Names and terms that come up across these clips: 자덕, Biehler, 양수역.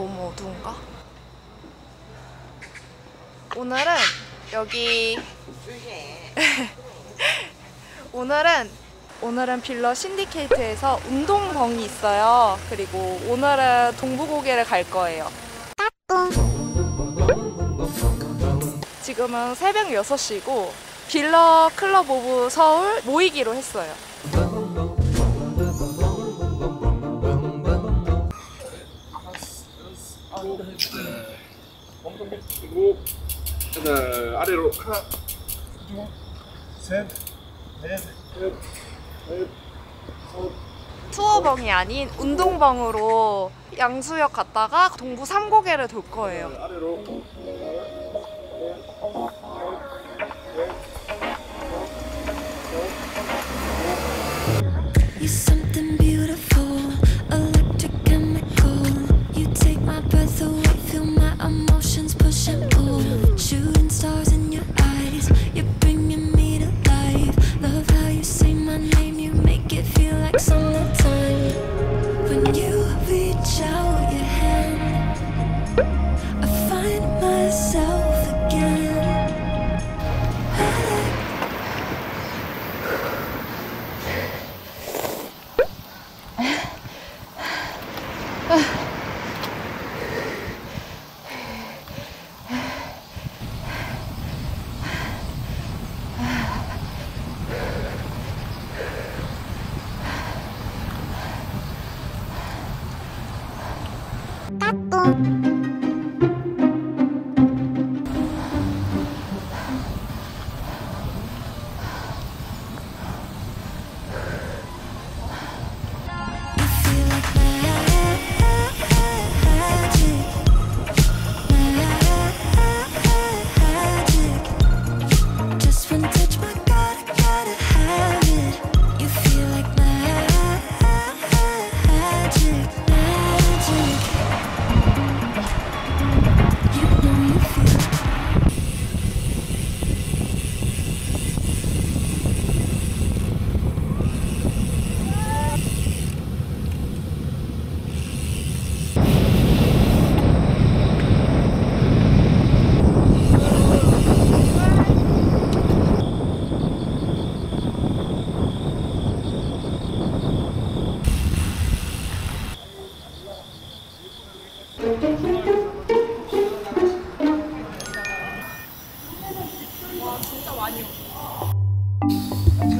너무 어두운가? 오늘은 여기 오늘은 빌러 신디케이트에서 운동벙이 있어요. 그리고 오늘은 동부고개를 갈 거예요. 지금은 새벽 6시고 빌러 클럽 오브 서울 모이기로 했어요. 엉덩이 들고 아래로 하나, 둘, 셋, 넷, 다섯. 투어벙이 아닌 운동벙으로 양수역 갔다가 동부 3고개를 돌 거예요. 아래로.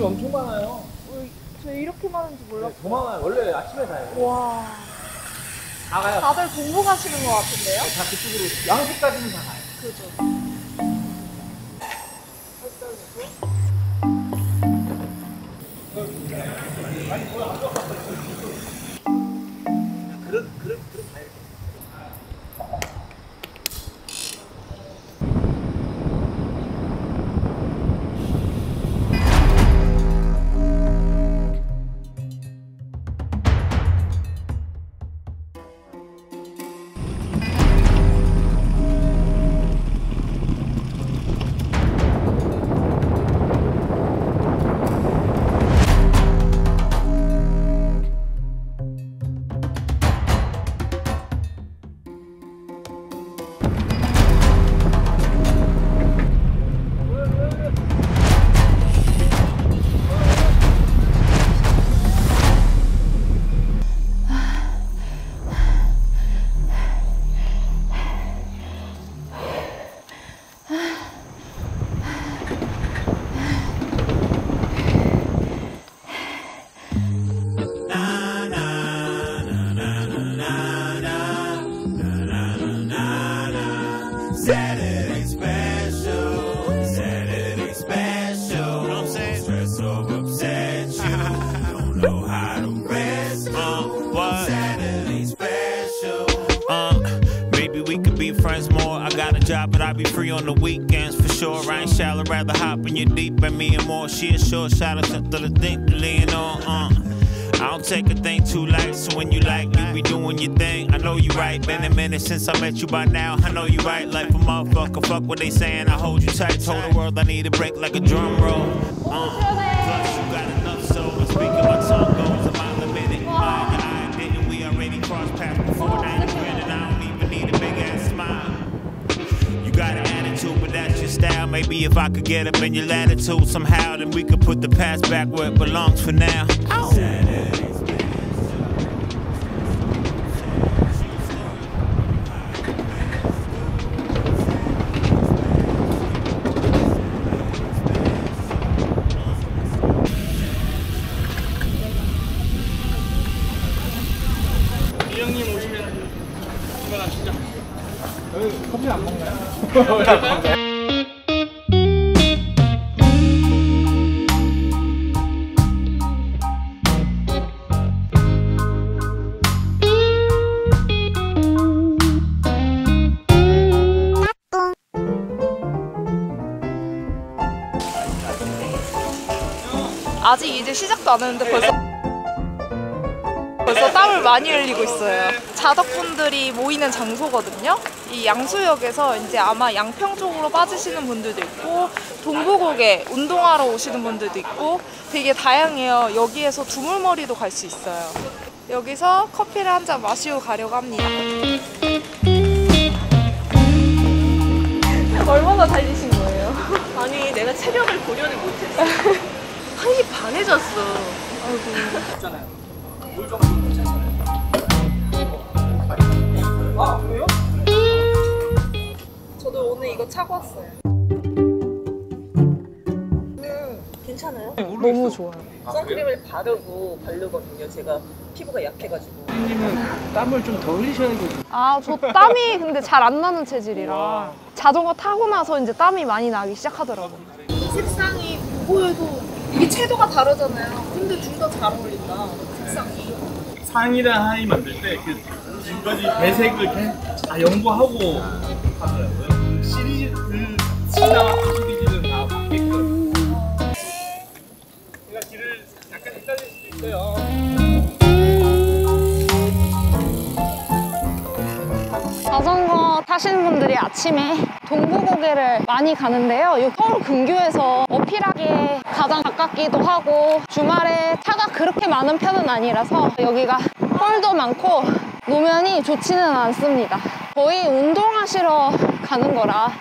엄청 많아요. 저 이렇게 많은지 몰랐어요. 더 많아요. 원래 아침에 다요. 와. 다 가요. 다들 공부 가시는 것 같은데요? 다 그쪽으로 양수까지는 다 가요. 그죠. 그릇 다 이렇게. But I'll be free on the weekends for sure. I ain't shallow, rather hop in your deep and me and more. She a short shot of something to think to lean on. I don't take a thing too light, so when you like, you be doing your thing. I know you right, been a minute since I met you by now. I know you right, like a motherfucker, fuck what they saying. I hold you tight, told the world I need a break like a drum roll. Plus you got enough soul to speak of my tongue goes about the minute. I didn't, we already crossed paths before, now you and I don't even Maybe if I could get up in your latitude somehow, then we could put the past back where it belongs for now. Ow. 커피 안 먹나요? 아직 이제 시작도 안 했는데 벌써 땀을 많이 흘리고 있어요. 자덕분들이 모이는 장소거든요. 이 양수역에서 이제 아마 양평 쪽으로 빠지시는 분들도 있고 동부곡에 운동하러 오시는 분들도 있고 되게 다양해요. 여기에서 두물머리도 갈 수 있어요. 여기서 커피를 한 잔 마시고 가려고 합니다. 얼마나 달리신 거예요? 아니 내가 체력을 고려를 못했어. 1시 반에 잤어. 아이고. 아, 그래요? 저도 오늘 이거 차고 왔어요. 괜찮아요? 너무 좋아요. 선크림을 바르거든요. 제가 피부가 약해가지고. 선생님은 땀을 좀 더 흘리셔야 되거든요. 아, 저 땀이 근데 잘 안 나는 체질이라. 와. 자전거 타고 나서 이제 땀이 많이 나기 시작하더라고요. 색상이 보여도 이게 채도가 다르잖아요. 근데 둘 다 잘 어울린다. 색상이. 상이랑 하이 만들 때 그 지금까지 배색을 이렇게 다 연구하고 하더라고요. 시리즈를 지나 시리즈는 다 바뀌게끔. 제가 길을 약간 헷갈릴 수도 있어요. 자전거 타시는 분들이 아침에 동부고개를 많이 가는데요. 서울 근교에서 어필하기에 가장 가깝기도 하고 주말에 차가 그렇게 많은 편은 아니라서 여기가 홀도 많고 노면이 좋지는 않습니다. 거의 운동하시러 가는 거라.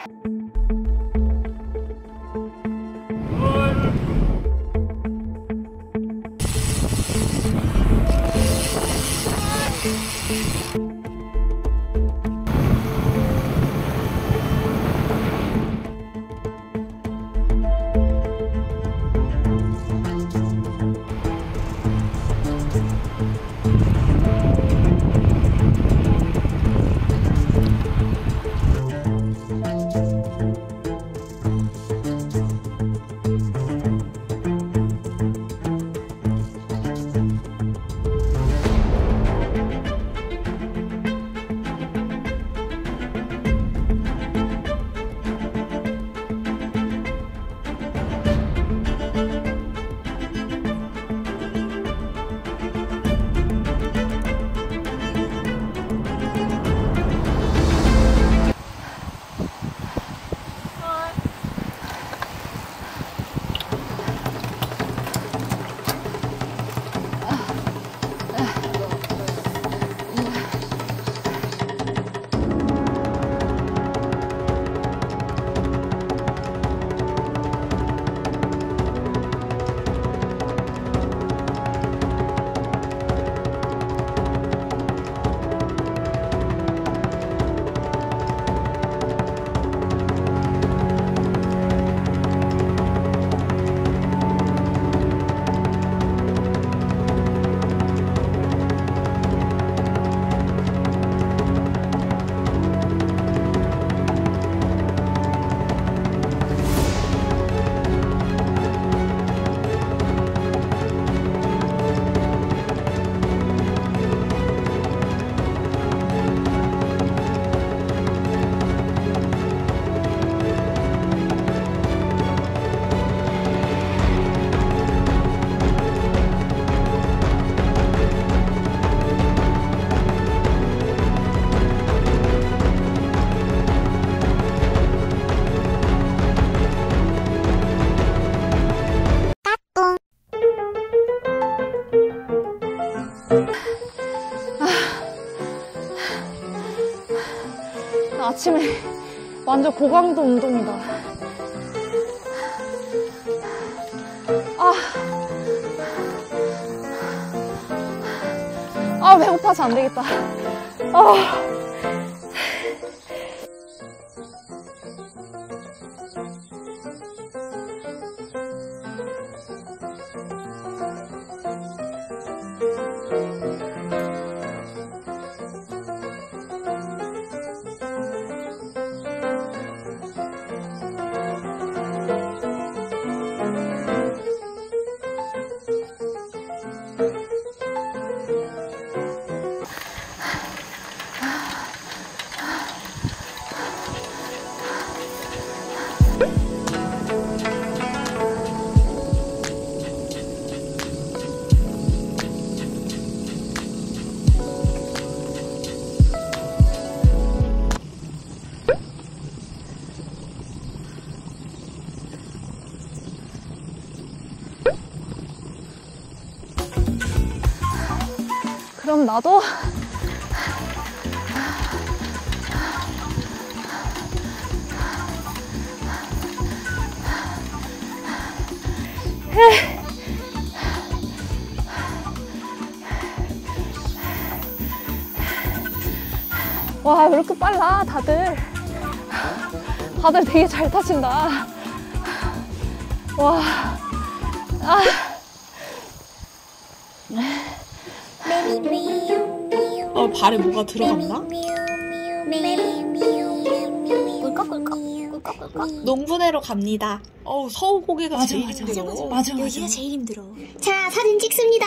아침에 완전 고강도 운동이다. 아, 배고파서 안 되겠다. 그럼 나도 와, 왜 이렇게 빨라. 다들 되게 잘 타신다. 와, 아. 발에 뭐가 들어갔나? 꿀꺽꿀꺽. 농부대로 갑니다. 어우, 서울 고개가 맞아, 제일 맞아, 힘들어. 맞아. 여기가 제일 힘들어. 자, 사진 찍습니다.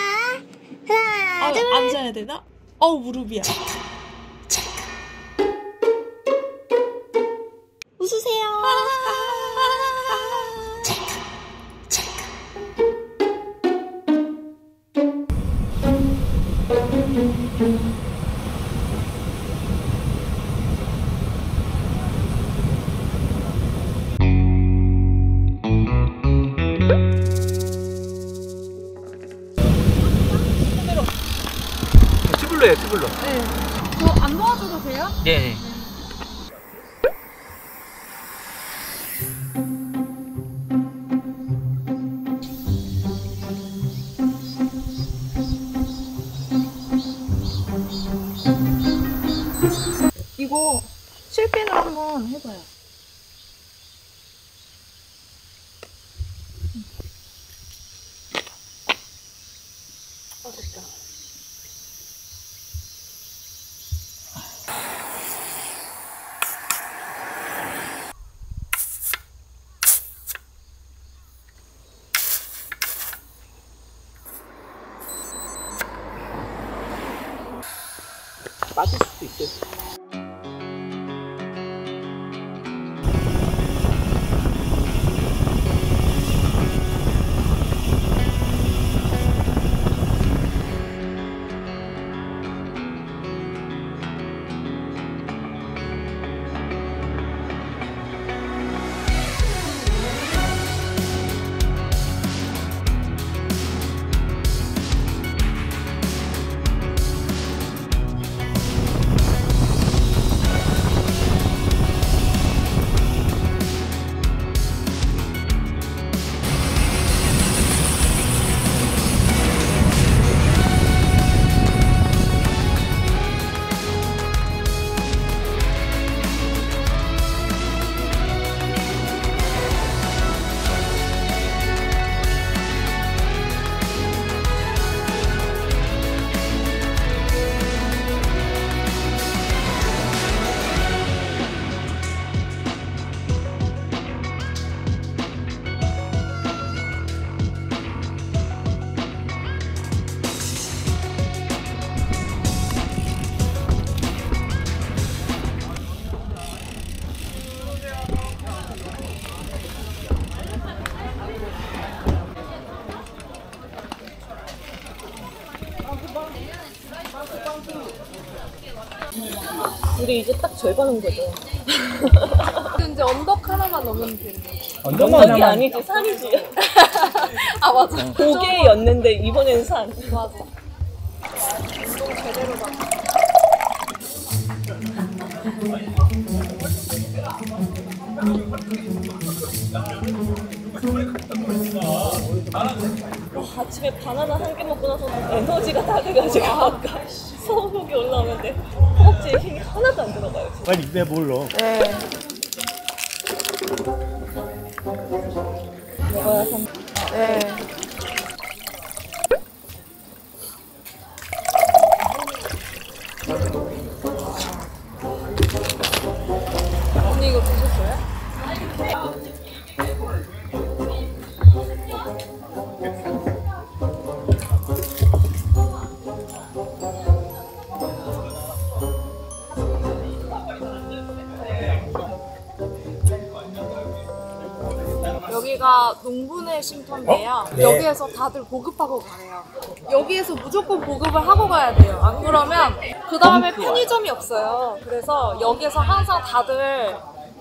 하나, 둘. 앉아야 되나? 어우, 무릎이야. 체크. 웃으세요. 체크. 티블러. 네. 저 안 도와줘도 돼요? 네. 이거 실핀으로 한번 해봐요. 됐다. 빠질 수도 있겠어. 우리 이제 딱 절반 온 거죠. 이제 언덕 하나만 넘으면 되는 거예요. 언덕이 아니지, 산이지. 아, 맞아. 고개였는데 이번엔 산. 맞아. 운동 제대로 봐. 아침에 바나나 한 개 먹고 나서 에너지가 다 돼가지고 아까. 소고기 올라오는데 허벅지에 힘이 하나도 안 들어가요. 지금. 아니 내 몰라. 네. 이거야 삼. 네. 언니 이거 드셨어요? 여기가 농부네 쉼터인데요. 네. 여기에서 다들 보급하고 가요. 여기에서 무조건 보급을 하고 가야 돼요. 안 그러면 그 다음에 편의점이 없어요. 그래서 여기에서 항상 다들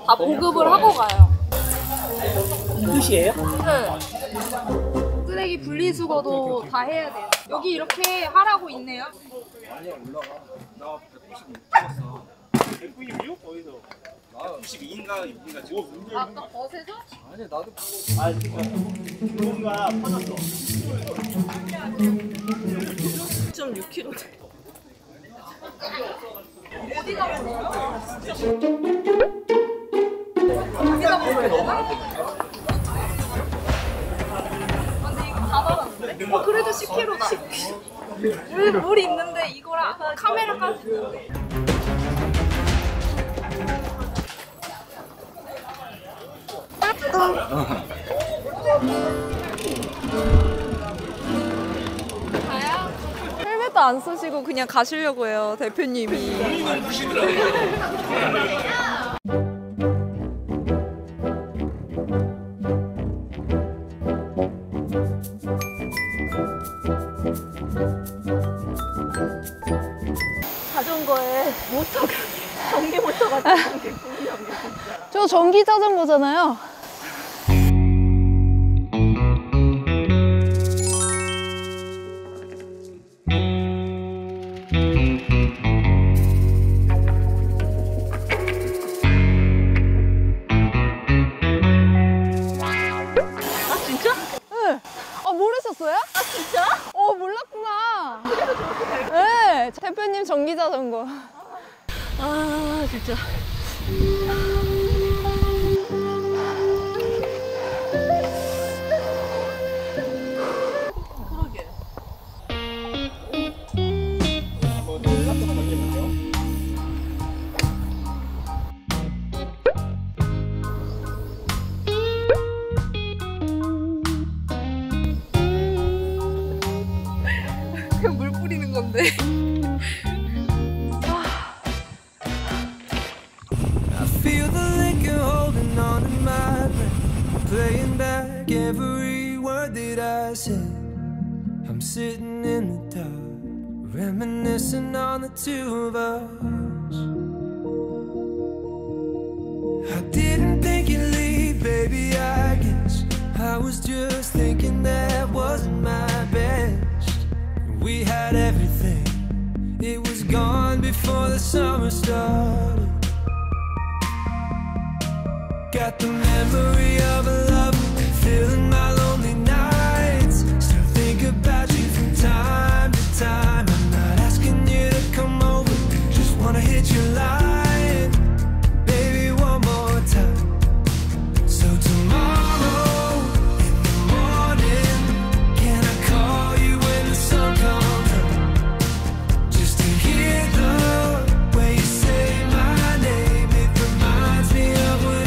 다 보급을 하고 가요. 이 뜻이에요? 네. 쓰레기 분리수거도 다 해야 돼요. 여기 이렇게 하라고 있네요. 아니야 올라가. 나 196 찍었어. 196? 어디서? 나 92인가 6인가 지금. 아까 버스에서? 아니 나도 아 뭔가 퍼졌어. 1.6kg. 어디 가는 거야? 어디다 보면 되나? 근데 이거 다 받았는데? 어 그래도 10kg다. 여기 물이 있는데 이거랑 카메라까지 있는데. 가요? 헬멧도 안 쓰시고 그냥 가시려고 해요, 대표님이. 본인은 부시더라고요. 자전거에 모터가, 전기 모터가 되게 궁금해요. 저 전기 자전거잖아요. 대표님 전기자전거. 아 진짜. 그러게. 그냥 물 뿌리는 건데. Playing back every word that I said. I'm sitting in the dark, reminiscing on the two of us. I didn't think you'd leave, baby, I guess I was just thinking that wasn't my best. We had everything, it was gone before the summer started. Got the memory of a lover filling my lonely nights. Still think about you from time to time. I'm not asking you to come over, just wanna hit your line, baby, one more time. So tomorrow in the morning, can I call you when the sun comes up? Just to hear the way you say my name, it reminds me of what.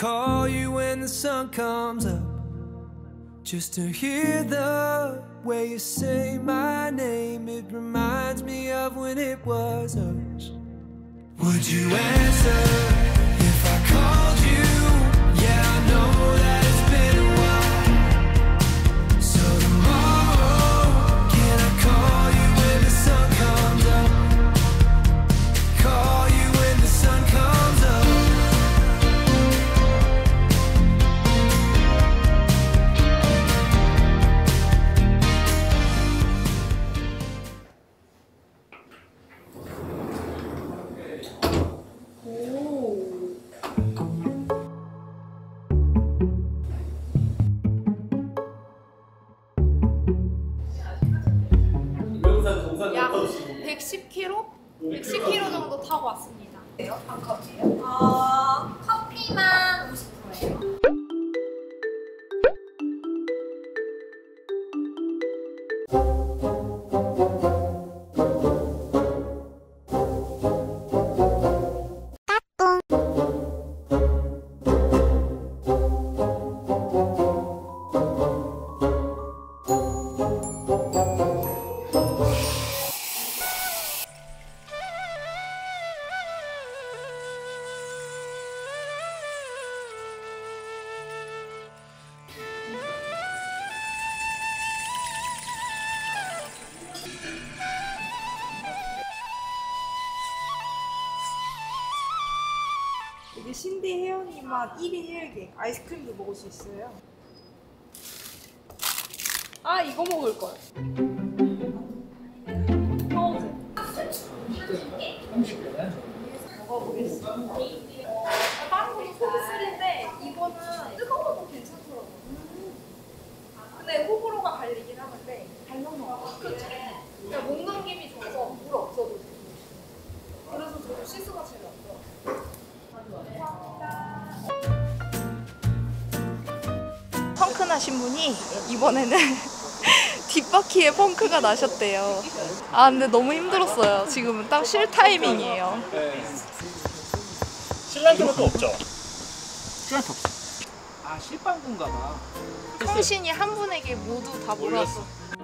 call you when the sun comes up, just to hear the way you say my name. It reminds me of when it was us. Would you answer if I called you? Yeah, I know that it's been a while. So tomorrow, can I call you when the sun comes up? Call you when the sun comes up. 약 110km 정도 타고 왔습니다. 한 컵이에요? 커피만 50%예요. 여기 신디 혜연이 맛 1인 1개 아이스크림도 먹을 수 있어요. 아, 이거 먹을 걸. 파우즈 30개 먹어보겠습니다. 다른 것도 소비스인데 이거는 뜨거워도 괜찮더라고요. 근데 호불호가 갈리긴 하는데 잘 먹어. 그렇죠. 그냥 몸 감김이 좋아서 물 없어도 돼요. 그래서 저도 실수가 제일 없어요. 펑크 나신 분이 이번에는 뒷바퀴에 펑크가 나셨대요. 아, 근데 너무 힘들었어요. 지금은 딱 쉴 타이밍이에요. 실랑이밖에 없죠? 실랑이 없어. 아, 실방군가 봐. 통신이 한 분에게 모두 다 몰랐어.